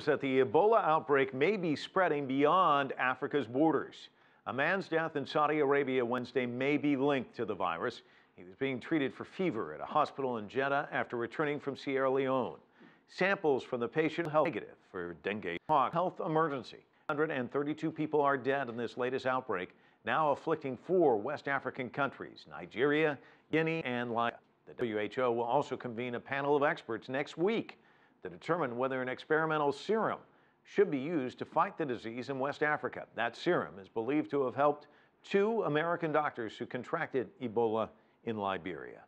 concerns that the Ebola outbreak may be spreading beyond Africa's borders. A man's death in Saudi Arabia Wednesday may be linked to the virus. He was being treated for fever at a hospital in Jeddah after returning from Sierra Leone. Samples from the patient were negative for dengue. Health emergency. 132 people are dead in this latest outbreak, now afflicting 4 West African countries, Nigeria, Guinea, and Liberia. The WHO will also convene a panel of experts next week to determine whether an experimental serum should be used to fight the disease in West Africa. That serum is believed to have helped 2 American doctors who contracted Ebola in Liberia.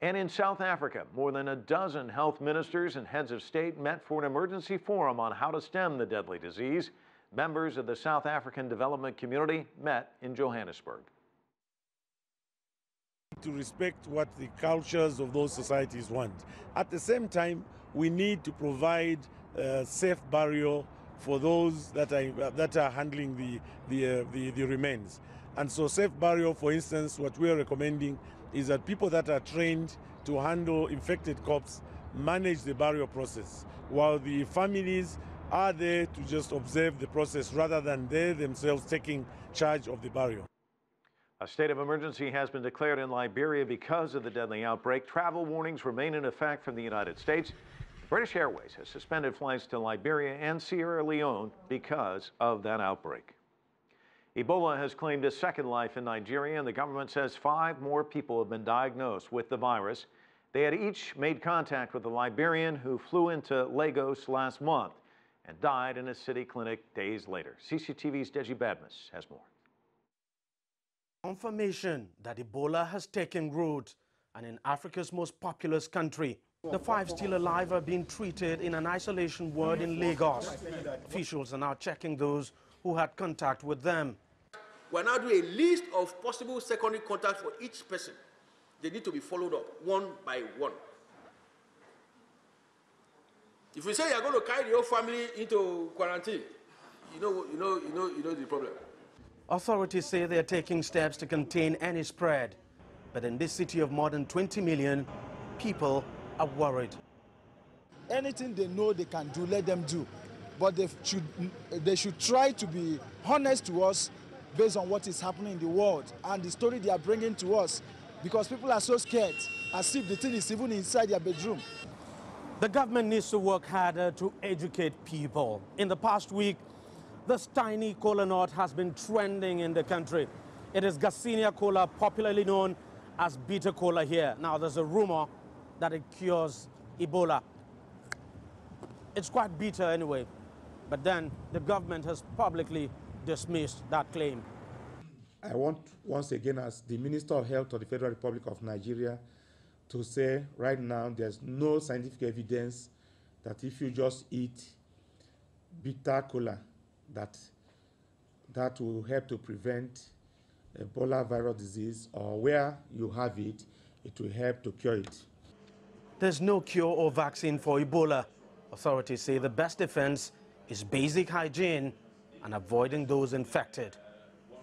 And in South Africa, more than a dozen health ministers and heads of state met for an emergency forum on how to stem the deadly disease. Members of the South African Development Community met in Johannesburg. To respect what the cultures of those societies want. At the same time, we need to provide a safe barrier for those that are handling the remains. And so safe barrier, for instance, what we are recommending is that people that are trained to handle infected corpses manage the burial process, while the families are there to just observe the process rather than they themselves taking charge of the burial. A state of emergency has been declared in Liberia because of the deadly outbreak. Travel warnings remain in effect from the United States. British Airways has suspended flights to Liberia and Sierra Leone because of that outbreak. Ebola has claimed a second life in Nigeria, and the government says 5 more people have been diagnosed with the virus. They had each made contact with a Liberian who flew into Lagos last month and died in a city clinic days later. CCTV's Deji Badmus has more. Confirmation that Ebola has taken root, and in Africa's most populous country, the 5 still alive are being treated in an isolation ward in Lagos. Officials are now checking those who had contact with them. We're now doing a list of possible secondary contacts for each person. They need to be followed up one by one. If we say you're going to carry your family into quarantine, you know the problem. Authorities say they are taking steps to contain any spread, but in this city of more than 20 million, people are worried. Anything they know they can do, let them do. But they should try to be honest to us based on what is happening in the world and the story they are bringing to us, because people are so scared, as if the thing is even inside their bedroom. The government needs to work harder to educate people. In the past week, this tiny cola nut has been trending in the country. It is Garcinia cola, popularly known as beta cola here. Now, there's a rumor that it cures Ebola. It's quite bitter anyway, but then the government has publicly dismissed that claim. I want once again, as the Minister of Health of the Federal Republic of Nigeria, to say right now there's no scientific evidence that if you just eat beta cola, that will help to prevent Ebola viral disease, or where you have it, it will help to cure it. There's no cure or vaccine for Ebola. Authorities say the best defense is basic hygiene and avoiding those infected.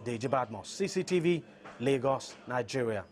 Deji Badmus, CCTV, Lagos, Nigeria.